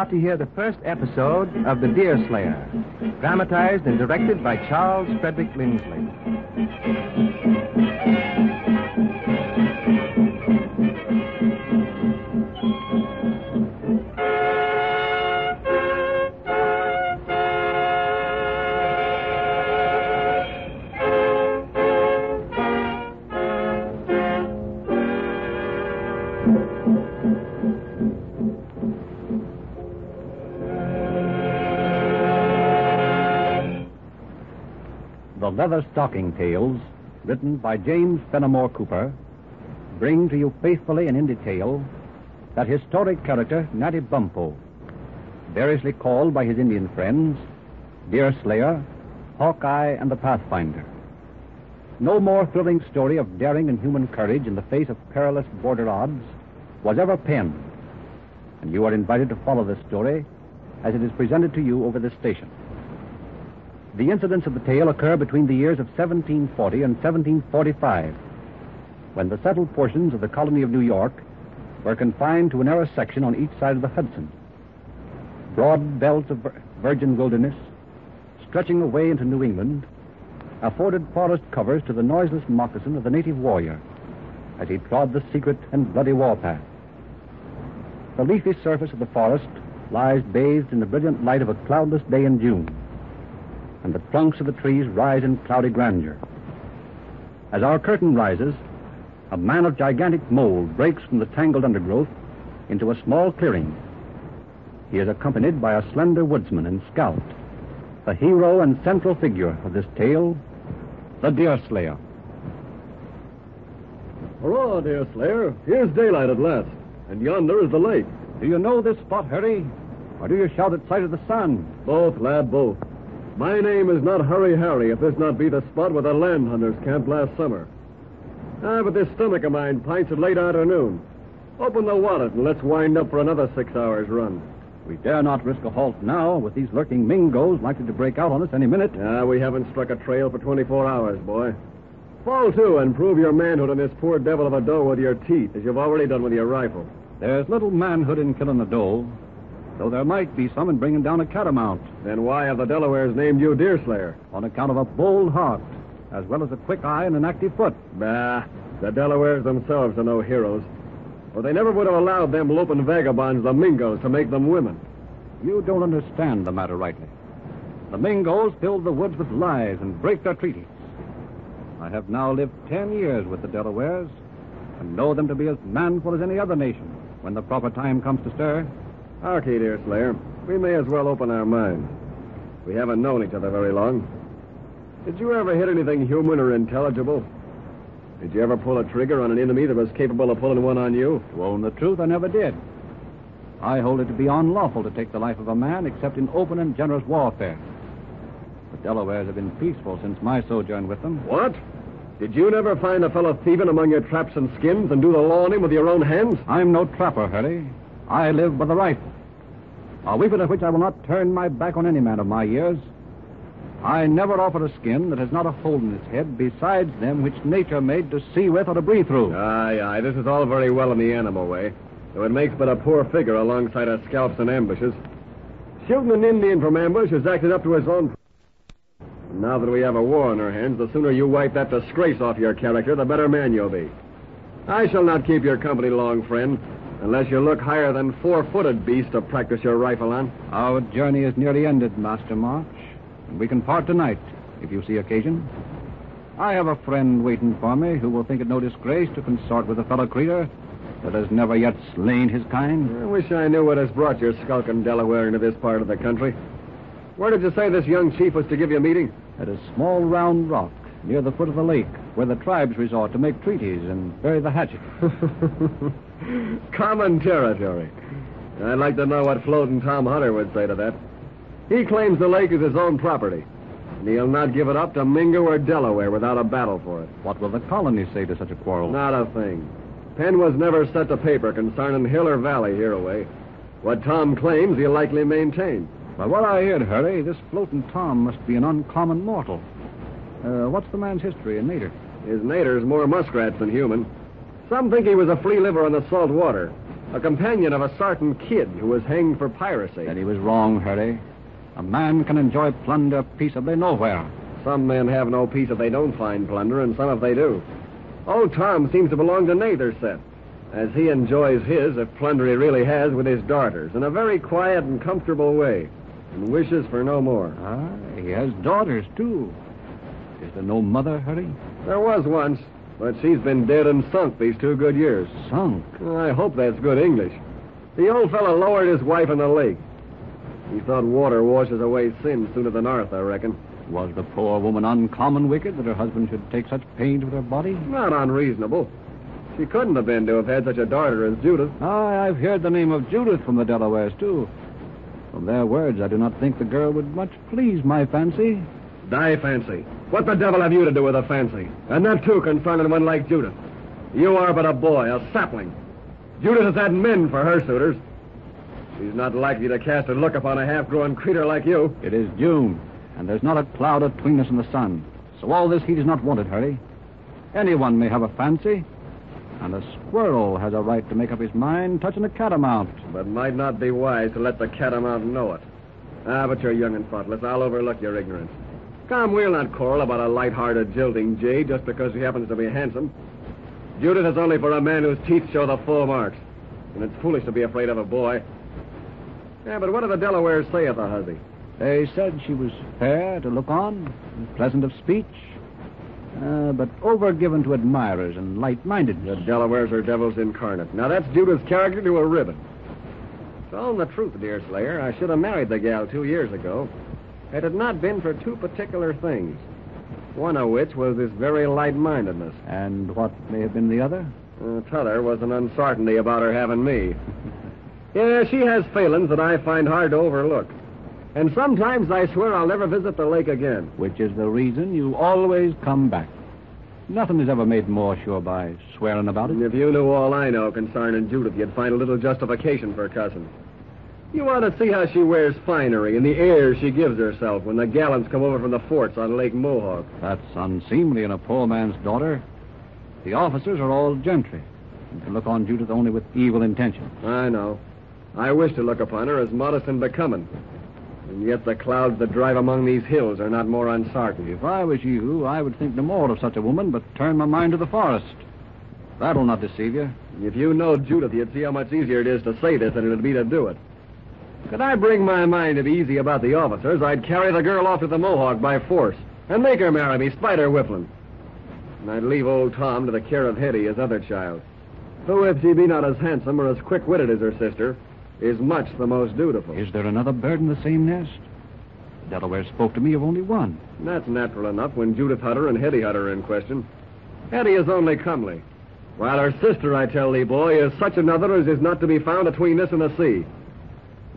about to hear the first episode of The Deerslayer, dramatized and directed by Charles Frederick Lindsley. Leatherstocking Tales, written by James Fenimore Cooper, bring to you faithfully and in detail that historic character, Natty Bumppo, variously called by his Indian friends, Deerslayer, Hawkeye, and the Pathfinder. No more thrilling story of daring and human courage in the face of perilous border odds was ever penned, and you are invited to follow this story as it is presented to you over this station. The incidents of the tale occur between the years of 1740 and 1745, when the settled portions of the colony of New York were confined to a narrow section on each side of the Hudson. Broad belts of virgin wilderness, stretching away into New England, afforded forest covers to the noiseless moccasin of the native warrior as he trod the secret and bloody warpath. The leafy surface of the forest lies bathed in the brilliant light of a cloudless day in June, and the trunks of the trees rise in cloudy grandeur. As our curtain rises, a man of gigantic mold breaks from the tangled undergrowth into a small clearing. He is accompanied by a slender woodsman and scout, the hero and central figure of this tale, the Deerslayer. Hurrah, Deerslayer! Here's daylight at last, and yonder is the lake. Do you know this spot, Harry? Or do you shout at sight of the sun? Both, lad, both. My name is not Hurry Harry, if this not be the spot where the land hunters camped last summer. Ah, but this stomach of mine pints at late afternoon. Open the wallet and let's wind up for another 6 hours run. We dare not risk a halt now, with these lurking Mingos likely to break out on us any minute. Ah, we haven't struck a trail for 24 hours, boy. Fall to and prove your manhood on this poor devil of a doe with your teeth, as you've already done with your rifle. There's little manhood in killing a doe, though there might be some in bringing down a catamount. Then why have the Delawares named you Deerslayer? On account of a bold heart, as well as a quick eye and an active foot. Bah, the Delawares themselves are no heroes, or they never would have allowed them loping vagabonds, the Mingos, to make them women. You don't understand the matter rightly. The Mingos filled the woods with lies and break their treaties. I have now lived 10 years with the Delawares, and know them to be as manful as any other nation when the proper time comes to stir. Okay, Deerslayer, we may as well open our minds. We haven't known each other very long. Did you ever hit anything human or intelligible? Did you ever pull a trigger on an enemy that was capable of pulling one on you? To own the truth, I never did. I hold it to be unlawful to take the life of a man except in open and generous warfare. The Delawares have been peaceful since my sojourn with them. What? Did you never find a fellow thieving among your traps and skins and do the law on him with your own hands? I'm no trapper, Hurry. I live by the rifle, a weapon at which I will not turn my back on any man of my years. I never offer a skin that has not a hole in its head besides them which nature made to see with or to breathe through. Aye, this is all very well in the animal way, though it makes but a poor figure alongside our scalps and ambushes. Shooting an Indian from ambush has acted up to his own. Now that we have a war on our hands, the sooner you wipe that disgrace off your character, the better man you'll be. I shall not keep your company long, friend, unless you look higher than four-footed beast to practice your rifle on. Our journey is nearly ended, Master March, and we can part tonight, if you see occasion. I have a friend waiting for me who will think it no disgrace to consort with a fellow creature that has never yet slain his kind. I wish I knew what has brought your skulking Delaware into this part of the country. Where did you say this young chief was to give you a meeting? At a small round rock near the foot of the lake, where the tribes resort to make treaties and bury the hatchet. Common territory. I'd like to know what Floating Tom Hunter would say to that. He claims the lake is his own property, and he'll not give it up to Mingo or Delaware without a battle for it. What will the colonies say to such a quarrel? Not a thing. Pen was never set to paper concerning hill or valley hereaway. What Tom claims, he'll likely maintain. By what I heard, Harry, this Floating Tom must be an uncommon mortal. What's the man's history in nature? His nature's more muskrat than human. Some think he was a flea liver on the salt water, a companion of a certain kid who was hanged for piracy. That he was wrong, Harry. A man can enjoy plunder peaceably nowhere. Some men have no peace if they don't find plunder, and some if they do. Old Tom seems to belong to neither set, as he enjoys his, if plunder he really has, with his daughters, in a very quiet and comfortable way, and wishes for no more. Ah, he has daughters, too. Is there no mother, Harry? There was once, but she's been dead and sunk these 2 good years. Sunk? I hope that's good English. The old fellow lowered his wife in the lake. He thought water washes away sin sooner than Arthur, I reckon. Was the poor woman uncommon wicked that her husband should take such pains with her body? Not unreasonable. She couldn't have been to have had such a daughter as Judith. Ah, I've heard the name of Judith from the Delawares, too. From their words, I do not think the girl would much please my fancy. Thy fancy? What the devil have you to do with a fancy? And that, too, concerning one like Judith. You are but a boy, a sapling. Judith has had men for her suitors. She's not likely to cast a look upon a half-grown creature like you. It is June, and there's not a cloud atween us in the sun. So all this heat is not wanted, Harry. Anyone may have a fancy, and a squirrel has a right to make up his mind touching a catamount. But might not be wise to let the catamount know it. Ah, but you're young and thoughtless. I'll overlook your ignorance. Come, we'll not quarrel about a light-hearted jilting jade just because she happens to be handsome. Judith is only for a man whose teeth show the full marks, and it's foolish to be afraid of a boy. Yeah, but what do the Delawares say of the hussy? They said she was fair to look on, and pleasant of speech, but overgiven to admirers and light-mindedness. The Delawares are devils incarnate. Now, that's Judith's character to a ribbon. Tell the truth, Deerslayer, I should have married the gal 2 years ago, had it not been for 2 particular things, one of which was this very light-mindedness. And what may have been the other? T'other was an uncertainty about her having me. Yeah, she has failings that I find hard to overlook. And sometimes I swear I'll never visit the lake again. Which is the reason you always come back. Nothing is ever made more sure by swearing about it. And if you knew all I know concerning Judith, you'd find a little justification for cussing. You ought to see how she wears finery and the airs she gives herself when the gallants come over from the forts on Lake Mohawk. That's unseemly in a poor man's daughter. The officers are all gentry and can look on Judith only with evil intentions. I know. I wish to look upon her as modest and becoming. And yet the clouds that drive among these hills are not more uncertain. If I was you, I would think no more of such a woman, but turn my mind to the forest. That'll not deceive you. If you know Judith, you'd see how much easier it is to say this than it would be to do it. Could I bring my mind to be easy about the officers, I'd carry the girl off to the Mohawk by force and make her marry me, spite her whiffling. And I'd leave old Tom to the care of Hetty, his other child, who, if she be not as handsome or as quick-witted as her sister, is much the most dutiful. Is there another bird in the same nest? Delaware spoke to me of only one. That's natural enough when Judith Hutter and Hetty Hutter are in question. Hetty is only comely, while her sister, I tell thee, boy, is such another as is not to be found between this and the sea.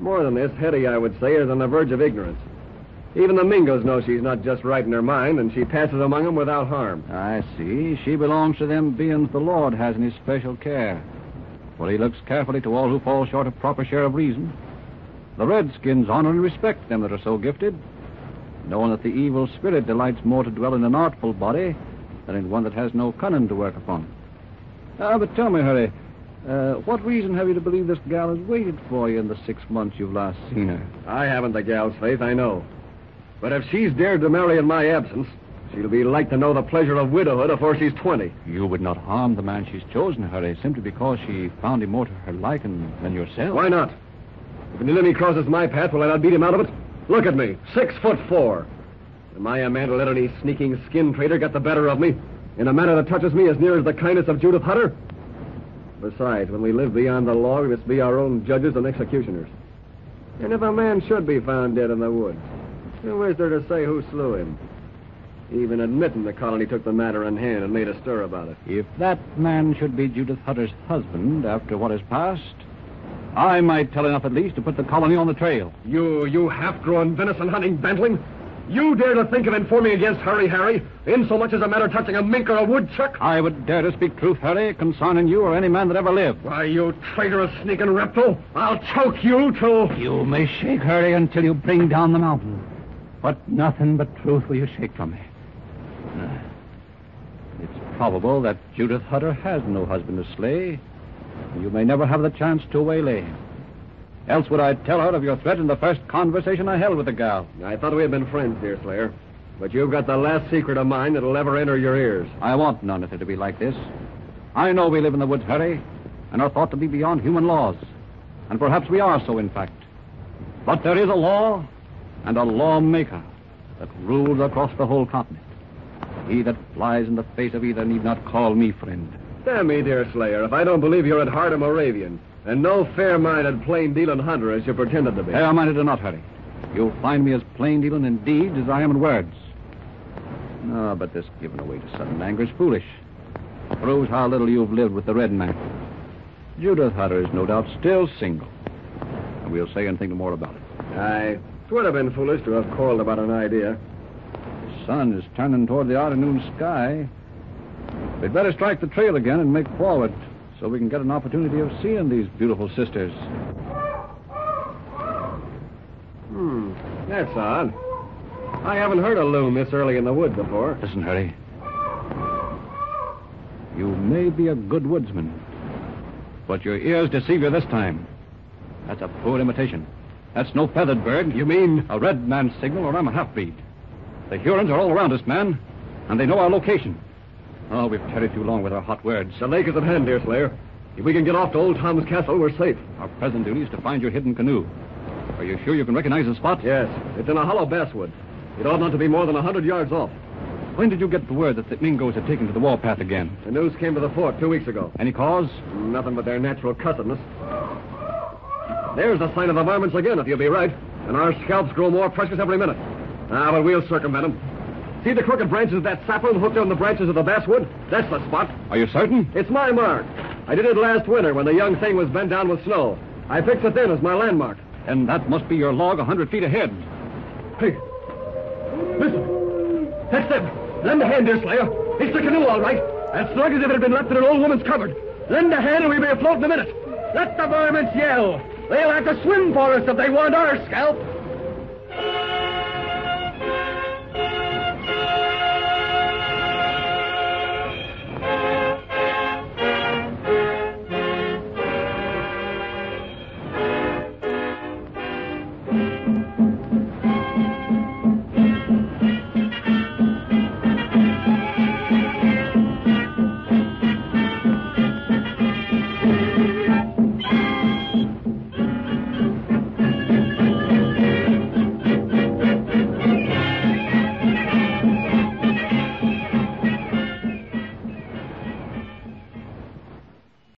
More than this, Hetty, I would say, is on the verge of ignorance. Even the Mingos know she's not just right in her mind, and she passes among them without harm. I see. She belongs to them beings the Lord has in his special care. For he looks carefully to all who fall short of proper share of reason. The Redskins honor and respect them that are so gifted, knowing that the evil spirit delights more to dwell in an artful body than in one that has no cunning to work upon. But tell me, Harry, what reason have you to believe this gal has waited for you in the 6 months you've last seen her? I haven't the gal's faith, I know. But if she's dared to marry in my absence, she'll be like to know the pleasure of widowhood afore she's 20. You would not harm the man she's chosen, Harry, simply because she found him more to her liking than yourself. Why not? If an enemy crosses my path, will I not beat him out of it? Look at me, 6'4". Am I a man to let any sneaking skin trader get the better of me in a manner that touches me as near as the kindness of Judith Hutter? Besides, when we live beyond the law, we must be our own judges and executioners. And if a man should be found dead in the woods, who is there to say who slew him? Even admitting the colony took the matter in hand and made a stir about it. If that man should be Judith Hutter's husband after what has passed, I might tell enough at least to put the colony on the trail. You half-grown venison-hunting bantling! You dare to think of informing against Hurry Harry, insomuch as a matter touching a mink or a woodchuck? I would dare to speak truth, Harry, concerning you or any man that ever lived. Why, you traitorous, sneaking reptile! I'll choke you till... You may shake, Harry, until you bring down the mountain. But nothing but truth will you shake from me. It's probable that Judith Hutter has no husband to slay, You may never have the chance to waylay him. Else would I tell her of your threat in the first conversation I held with the gal. I thought we had been friends, Deerslayer. But you've got the last secret of mine that'll ever enter your ears. I want none of it to be like this. I know we live in the woods, Harry, and are thought to be beyond human laws. And perhaps we are so, in fact. But there is a law, and a lawmaker, that rules across the whole continent. He that flies in the face of either need not call me friend. Damn me, Deerslayer, if I don't believe you're at heart a Moravian, and no fair-minded, plain-dealing hunter as you pretended to be. Fair-minded or not, Harry, you'll find me as plain-dealing in deeds as I am in words. No, but this giving away to sudden anger is foolish. Proves how little you've lived with the red man. Judith Hutter is no doubt still single. And we'll say and think more about it. Aye, 'twould have been foolish to have quarreled about an idea. The sun is turning toward the afternoon sky. We'd better strike the trail again and make forward so we can get an opportunity of seeing these beautiful sisters. That's odd. I haven't heard a loon this early in the wood before. Listen, Harry. You may be a good woodsman, but your ears deceive you this time. That's a poor imitation. That's no feathered bird. You mean? A red man's signal, or I'm a half-breed. The Hurons are all around us, man, and they know our location. Oh, we've tarried too long with our hot words. The lake is at hand, Deerslayer. If we can get off to Old Tom's Castle, we're safe. Our present duty is to find your hidden canoe. Are you sure you can recognize the spot? Yes. It's in a hollow basswood. It ought not to be more than 100 yards off. When did you get the word that the Mingos had taken to the warpath again? The news came to the fort 2 weeks ago. Any cause? Nothing but their natural cussedness. There's the sign of the varmints again, if you'll be right. And our scalps grow more precious every minute. Ah, but we'll circumvent them. See the crooked branches of that sapling hooked on the branches of the basswood? That's the spot. Are you certain? It's my mark. I did it last winter when the young thing was bent down with snow. I fixed it then as my landmark. And that must be your log 100 feet ahead. Hey, listen. That's them. Lend a hand, Deerslayer. It's the canoe, all right. As snug as if it had been left in an old woman's cupboard. Lend a hand and we may afloat in a minute. Let the varmints yell. They'll have to swim for us if they want our scalp.